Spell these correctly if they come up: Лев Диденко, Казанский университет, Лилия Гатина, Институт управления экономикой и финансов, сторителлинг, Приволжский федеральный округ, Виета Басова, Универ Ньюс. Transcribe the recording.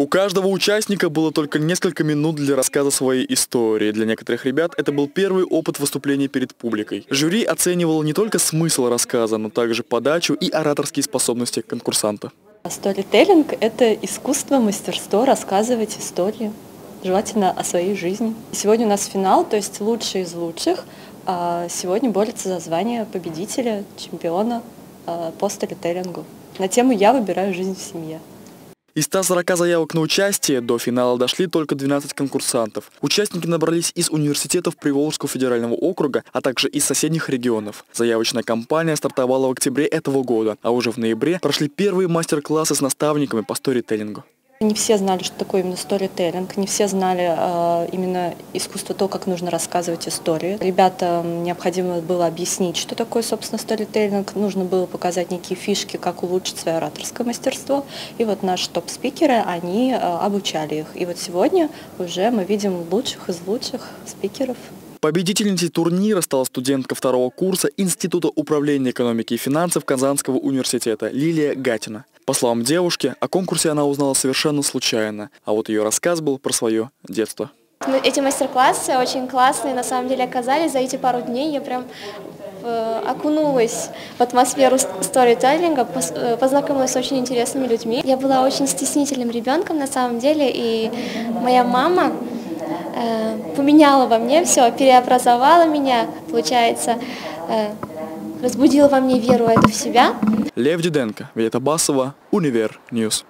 У каждого участника было только несколько минут для рассказа своей истории. Для некоторых ребят это был первый опыт выступления перед публикой. Жюри оценивало не только смысл рассказа, но также подачу и ораторские способности конкурсанта. Сторителлинг – это искусство, мастерство рассказывать истории, желательно о своей жизни. Сегодня у нас финал, то есть лучшие из лучших. Сегодня борются за звание победителя, чемпиона по сторителлингу. На тему «Я выбираю жизнь в семье». Из 140 заявок на участие до финала дошли только 12 конкурсантов. Участники набрались из университетов Приволжского федерального округа, а также из соседних регионов. Заявочная кампания стартовала в октябре этого года, а уже в ноябре прошли первые мастер-классы с наставниками по сторителлингу. Не все знали, что такое именно сторителлинг, не все знали именно искусство, то, как нужно рассказывать истории. Ребятам необходимо было объяснить, что такое, собственно, сторителлинг, нужно было показать некие фишки, как улучшить свое ораторское мастерство. И вот наши топ-спикеры, они обучали их. И вот сегодня уже мы видим лучших из лучших спикеров. Победительницей турнира стала студентка второго курса Института управления экономикой и финансов Казанского университета Лилия Гатина. По словам девушки, о конкурсе она узнала совершенно случайно, а вот ее рассказ был про свое детство. Эти мастер-классы очень классные, на самом деле, оказались. За эти пару дней я прям окунулась в атмосферу сторителлинга, познакомилась с очень интересными людьми. Я была очень стеснительным ребенком, на самом деле, и моя мама поменяла во мне все, переобразовала меня, получается, разбудила во мне веру в себя. Лев Диденко, Виета Басова, Универ Ньюс.